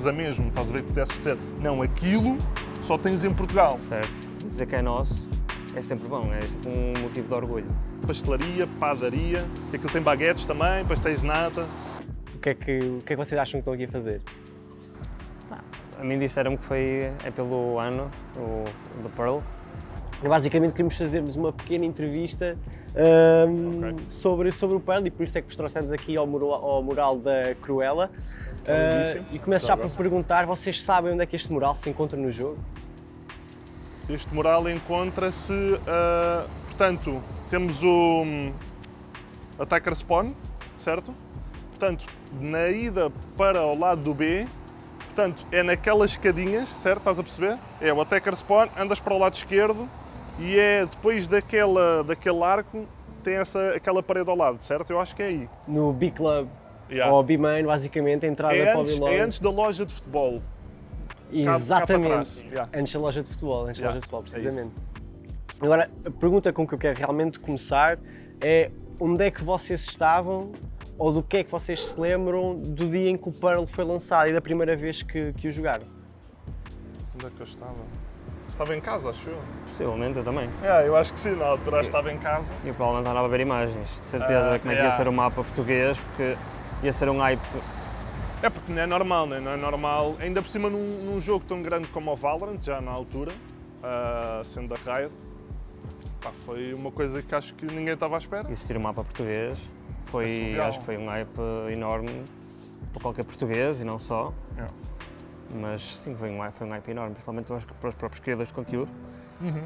portuguesa mesmo, estás a ver, que pudesse dizer, não, aquilo só tens em Portugal. Certo. Dizer que é nosso é sempre bom, é sempre um motivo de orgulho. Pastelaria, padaria, que aquilo tem baguetes também, pastéis de nata. O que é que vocês acham que estão aqui a fazer? A mim disseram-me que foi pelo ano do Pearl. Basicamente queríamos fazermos uma pequena entrevista okay, sobre o Pearl, e por isso é que vos trouxemos aqui ao mural da Cruella. E começo já por perguntar, vocês sabem onde é que este mural se encontra no jogo? Este mural encontra-se, portanto, temos o Attacker Spawn, certo? Portanto, na ida para o lado do B, portanto, é naquelas escadinhas, certo? Estás a perceber? É o Attacker Spawn, andas para o lado esquerdo e é depois daquele arco, tem aquela parede ao lado, certo? Eu acho que é aí. No B-Club, yeah, ou B-Main, basicamente, a entrada para o B-Lounge. É antes da loja de futebol. Exatamente. Yeah. Antes da loja de futebol, antes da loja de futebol, precisamente. É. Agora, a pergunta com que eu quero realmente começar é onde é que vocês estavam ou do que é que vocês se lembram do dia em que o Pearl foi lançado e da primeira vez que o jogaram? Onde é que eu estava? Estava em casa, acho eu. Possivelmente, eu também. É, eu acho que sim, na altura estava em casa. E o Pearl não estava a ver imagens, de certeza, como é que ia ser o mapa português, porque ia ser um hype. É porque não é normal, não é? Não é normal, ainda por cima num jogo tão grande como o Valorant, já na altura, sendo a Riot, pá, foi uma coisa que acho que ninguém estava à espera. Existir um mapa português, acho que foi um hype enorme para qualquer português e não só. Yeah. Mas sim, foi um hype enorme, principalmente acho que para os próprios criadores de conteúdo. Uhum.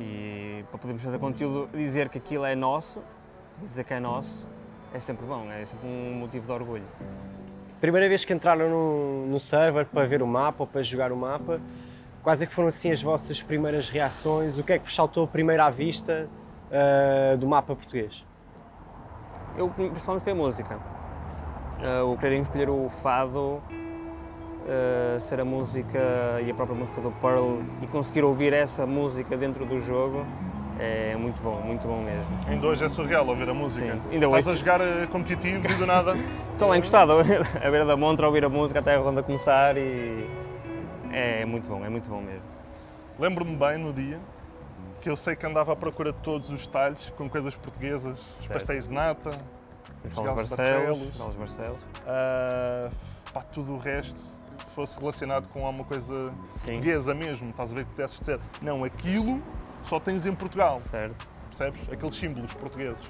E para podermos fazer conteúdo, dizer que aquilo é nosso, dizer que é nosso, é sempre bom, é sempre um motivo de orgulho. Primeira vez que entraram no server para ver o mapa ou para jogar o mapa, quais é que foram assim as vossas primeiras reações? O que é que vos saltou primeiro à vista do mapa português? Eu, principalmente, foi a música. O querer escolher o fado, ser a música e a própria música do Pearl, e conseguir ouvir essa música dentro do jogo, é muito bom mesmo. Ainda hoje é surreal ouvir a música. Sim, ainda hoje. Estás a jogar competitivos e do nada... Estou lá encostado, à beira da montra, a ouvir a música até a ronda começar e... é muito bom mesmo. Lembro-me bem no dia que eu sei que andava à procura de todos os talhos com coisas portuguesas, os pastéis de nata, os galos de Barcelos, pá, tudo o resto que fosse relacionado com alguma coisa portuguesa mesmo, estás a ver, que pudesses dizer, não, aquilo só tens em Portugal, certo, percebes? Aqueles símbolos portugueses.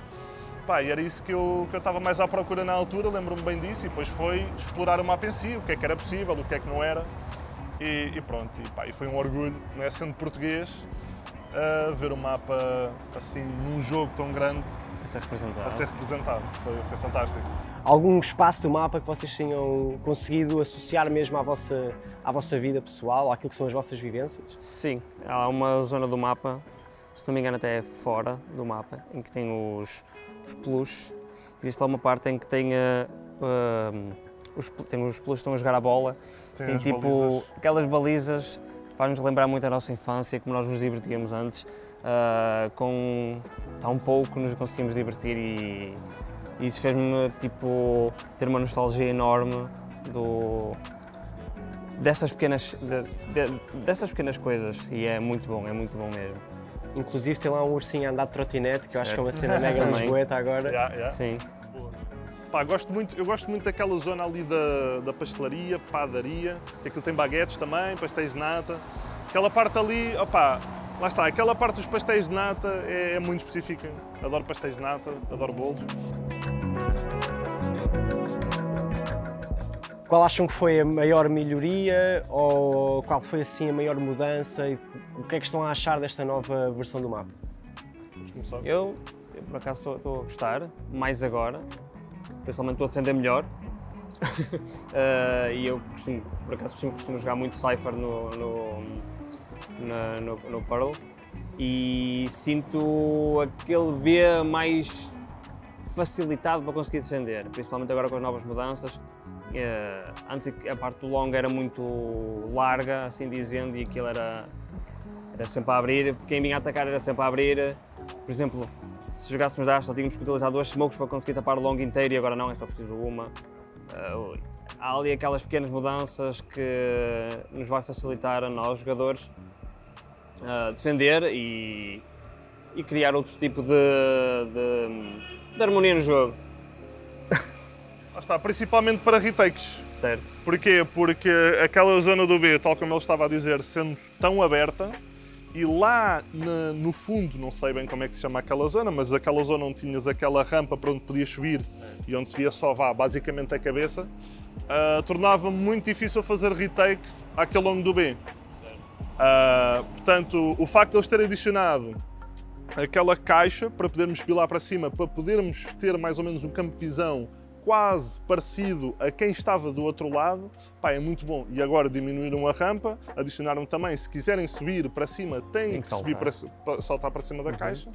Pá, e era isso que eu estava mais à procura na altura, lembro-me bem disso, e depois foi explorar o mapa em si, o que é que era possível, o que é que não era, e pronto, e foi um orgulho, não é, sendo português, ver o mapa assim, num jogo tão grande, a ser representado. Foi fantástico. Algum espaço do mapa que vocês tinham conseguido associar mesmo à vossa vida pessoal, àquilo que são as vossas vivências? Sim, há uma zona do mapa, se não me engano até é fora do mapa, em que tem os peluches. Existe lá uma parte em que tem os peluches que estão a jogar a bola, tem tipo balizas. Aquelas balizas, faz-nos lembrar muito a nossa infância, como nós nos divertíamos antes, com tão pouco nos conseguimos divertir, e isso fez-me tipo ter uma nostalgia enorme dessas pequenas coisas, e é muito bom mesmo. Inclusive tem lá um ursinho a andar de trotinete, que eu acho que é uma cena mega lisboeta agora. Sim. Pá, eu gosto muito daquela zona ali da pastelaria, padaria, que aquilo tem baguetes também, pastéis de nata. Aquela parte ali, opá, lá está, aquela parte dos pastéis de nata é muito específica. Adoro pastéis de nata, adoro bolos. Qual acham que foi a maior melhoria, ou qual foi assim a maior mudança, e o que é que estão a achar desta nova versão do mapa? Vamos começar. Eu por acaso estou a gostar, mais agora. Principalmente estou a defender melhor. E eu costumo jogar muito Cypher no Pearl, e sinto aquele B mais facilitado para conseguir defender, principalmente agora com as novas mudanças. Antes a parte do longo era muito larga, assim dizendo, e aquilo era sempre a abrir, porque quem vinha a atacar era sempre a abrir. Por exemplo, se jogássemos da Astra, tínhamos que utilizar duas smokes para conseguir tapar o longo inteiro, e agora não, é só preciso uma. Há ali aquelas pequenas mudanças que nos vai facilitar a nós, jogadores, defender e criar outro tipo de harmonia no jogo. Ah, está, principalmente para retakes. Certo. Porquê? Porque aquela zona do B, tal como ele estava a dizer, sendo tão aberta, e lá no fundo, não sei bem como é que se chama aquela zona, mas aquela zona onde tinhas aquela rampa para onde podias subir, sim, e onde se via só vá basicamente a cabeça, tornava muito difícil fazer retake àquele longo do B. Portanto, o facto de eles terem adicionado aquela caixa para podermos subir lá para cima, para podermos ter mais ou menos um campo de visão quase parecido a quem estava do outro lado, pá, é muito bom. E agora diminuíram a rampa, adicionaram também, se quiserem subir para cima, têm que subir para saltar para cima da caixa.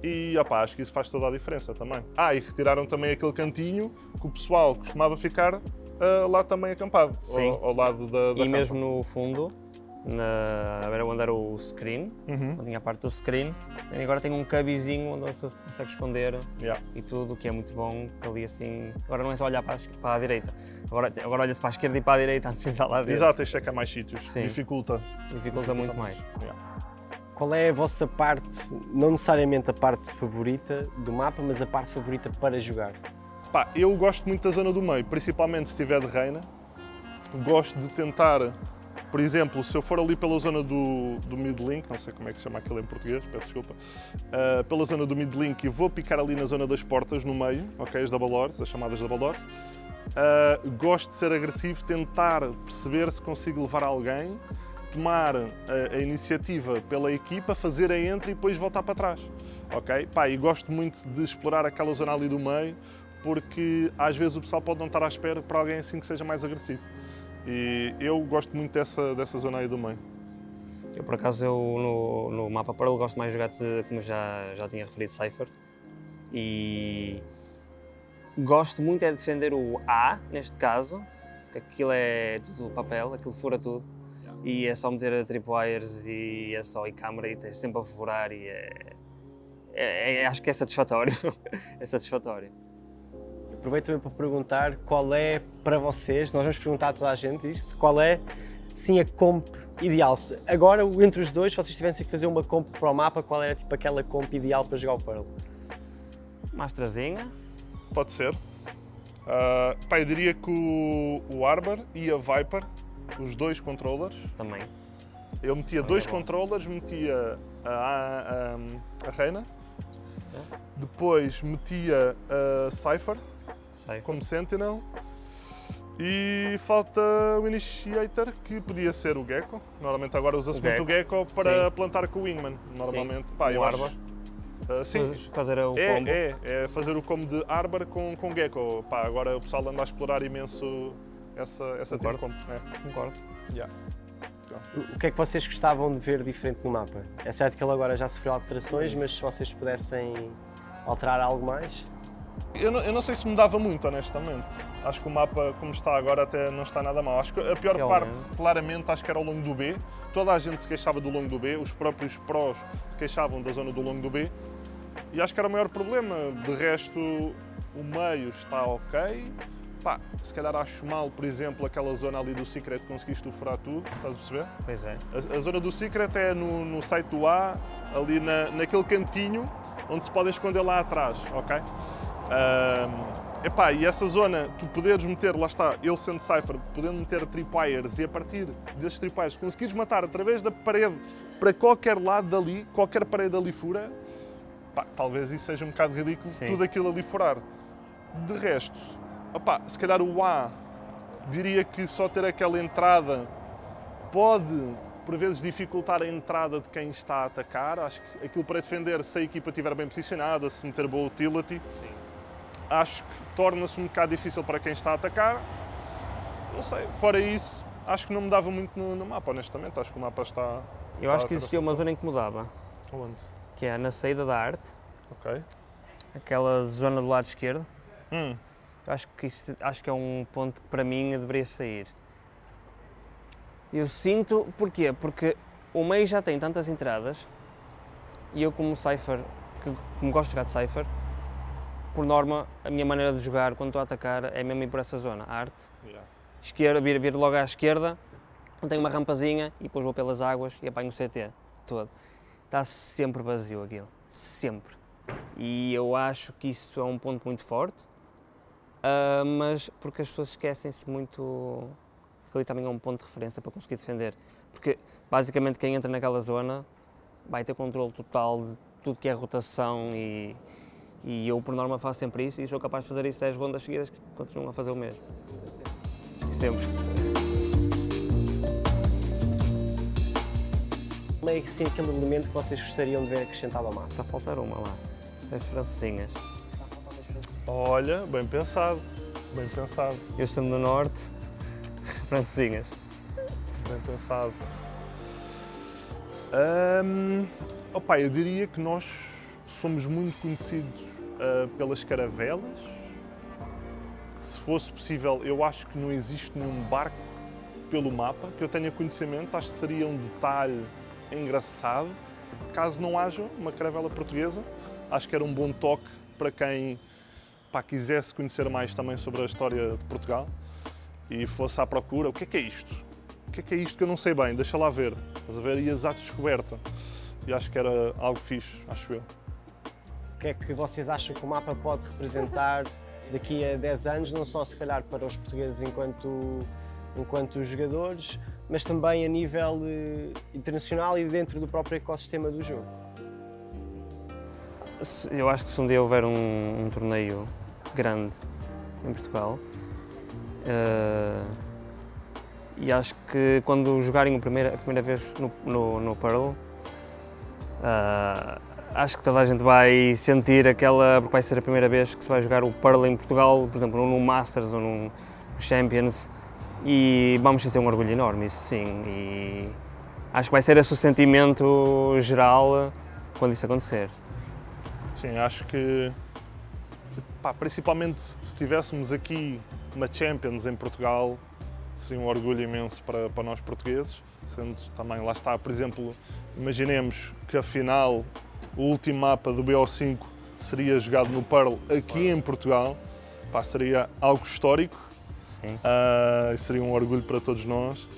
E opá, acho que isso faz toda a diferença também. Ah, e retiraram também aquele cantinho que o pessoal costumava ficar lá também acampado, ao lado da rampa. E mesmo no fundo, era onde era o screen, onde tinha a parte do screen, e agora tem um cubzinho onde você consegue esconder e tudo, o que é muito bom, que ali assim, agora não é só olhar para a direita, agora olha-se para a esquerda e para a direita antes de entrar lá dentro. Exato, e checa mais sítios, dificulta muito mais. Qual é a vossa parte, não necessariamente a parte favorita do mapa, mas a parte favorita para jogar? Pá, eu gosto muito da zona do meio, principalmente se tiver de Reina, gosto de tentar. Por exemplo, se eu for ali pela zona do mid-link, não sei como é que se chama aquilo em português, peço desculpa, pela zona do mid-link e vou picar ali na zona das portas, no meio, ok, as double doors, as chamadas double doors, gosto de ser agressivo, tentar perceber se consigo levar alguém, tomar a iniciativa pela equipa, fazer a entra e depois voltar para trás, ok? Pá, e gosto muito de explorar aquela zona ali do meio, porque às vezes o pessoal pode não estar à espera para alguém assim que seja mais agressivo. E eu gosto muito dessa zona aí do meio. Eu, por acaso, no mapa Pearl gosto mais de jogar, como já tinha referido, Cypher. E gosto muito é defender o A, neste caso, porque aquilo é tudo papel, aquilo fura tudo. E é só meter a tripwires e é só ir câmara e é sempre a furar e acho que é satisfatório. É satisfatório. Aproveito também para perguntar qual é, para vocês, nós vamos perguntar a toda a gente isto, qual é, sim, a comp ideal? Agora, entre os dois, se vocês tivessem que fazer uma comp para o mapa, qual era tipo aquela comp ideal para jogar o Pearl? Mastrazinha? Pode ser. Pá, eu diria que o Arbor e a Viper, os dois controllers. Também. Eu metia dois controllers, metia a Reina, depois metia a Cypher. Como Sentinel, e falta o Initiator, que podia ser o Gecko. Normalmente agora usa-se muito o Gecko para plantar com o Wingman. Normalmente, pá, eu acho. Fazer o combo. É fazer o combo de Arbor com Gecko. Pá, agora o pessoal anda a explorar imenso essa tipo de combo. Concordo. O que é que vocês gostavam de ver diferente no mapa? É certo que ele agora já sofreu alterações, mas se vocês pudessem alterar algo mais? Eu não sei se mudava muito, honestamente. Acho que o mapa, como está agora, até não está nada mal. Acho que a pior parte, claramente, acho que era ao longo do B. Toda a gente se queixava do longo do B, os próprios prós se queixavam da zona do longo do B. E acho que era o maior problema. De resto, o meio está ok. Pá, se calhar acho mal, por exemplo, aquela zona ali do Secret, conseguiste furar tudo, estás a perceber? Pois é. A zona do Secret é no site do A, ali naquele cantinho onde se pode esconder lá atrás, ok? Epá, e essa zona, tu poderes meter, lá está, ele sendo Cypher, podendo meter tripwires e a partir desses tripwires conseguires matar através da parede para qualquer lado dali, qualquer parede ali fura, pá, talvez isso seja um bocado ridículo, tudo aquilo ali furar. De resto, opá, se calhar o A, diria que só ter aquela entrada pode, por vezes, dificultar a entrada de quem está a atacar. Acho que aquilo para defender, se a equipa estiver bem posicionada, se meter boa utility, acho que torna-se um bocado difícil para quem está a atacar. Não sei, fora isso, acho que não mudava muito no mapa, honestamente. Acho que o mapa está... Eu acho que existia uma zona em que mudava. Onde? Que é na saída da arte. Ok. Aquela zona do lado esquerdo. Acho que é um ponto que, para mim, deveria sair. Eu sinto... Porquê? Porque o meio já tem tantas entradas e eu, como Cypher, que, como gosto de jogar de Cypher, por norma, a minha maneira de jogar quando estou a atacar é mesmo ir por essa zona, a arte. Yeah. Esquerda, vir logo à esquerda, tenho uma rampazinha e depois vou pelas águas e apanho o CT todo. Está sempre vazio aquilo, sempre. E eu acho que isso é um ponto muito forte, mas porque as pessoas esquecem-se muito que ali também é um ponto de referência para conseguir defender. Porque basicamente quem entra naquela zona vai ter controle total de tudo que é rotação e eu por norma faço sempre isso e sou capaz de fazer isso 10 rondas seguidas que continuam a fazer o mesmo. Sempre. Qual é assim, aquele elemento que vocês gostariam de ver acrescentado ao mapa? Só faltar uma lá, as francesinhas. Está a faltar as francesinhas. Olha, bem pensado, bem pensado. Eu sendo do norte, francesinhas. Bem pensado. Opa, eu diria que nós somos muito conhecidos pelas caravelas. Se fosse possível, eu acho que não existe nenhum barco pelo mapa que eu tenha conhecimento, acho que seria um detalhe engraçado. Caso não haja uma caravela portuguesa, acho que era um bom toque para quem quisesse conhecer mais também sobre a história de Portugal e fosse à procura. O que é isto? O que é isto que eu não sei bem? Deixa lá ver. Estás a ver? Ias à descoberta. E acho que era algo fixe, acho eu. O que é que vocês acham que o mapa pode representar daqui a 10 anos, não só se calhar para os portugueses enquanto jogadores, mas também a nível internacional e dentro do próprio ecossistema do jogo? Eu acho que se um dia houver um torneio grande em Portugal, e acho que quando jogarem a primeira vez no Pearl, acho que toda a gente vai sentir aquela, porque vai ser a primeira vez que se vai jogar o Pearl em Portugal, por exemplo, num Masters ou num Champions, e vamos sentir um orgulho enorme, isso sim, e acho que vai ser esse o sentimento geral quando isso acontecer. Sim, acho que, pá, principalmente se tivéssemos aqui uma Champions em Portugal, seria um orgulho imenso para nós portugueses, sendo também, lá está, por exemplo, imaginemos que afinal o último mapa do BO5 seria jogado no Pearl aqui em Portugal, pá, seria algo histórico. Sim. Seria um orgulho para todos nós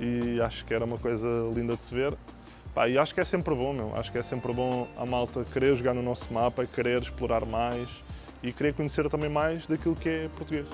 e acho que era uma coisa linda de se ver. Pá, e acho que é sempre bom, meu. Acho que é sempre bom a malta querer jogar no nosso mapa, querer explorar mais e querer conhecer também mais daquilo que é português.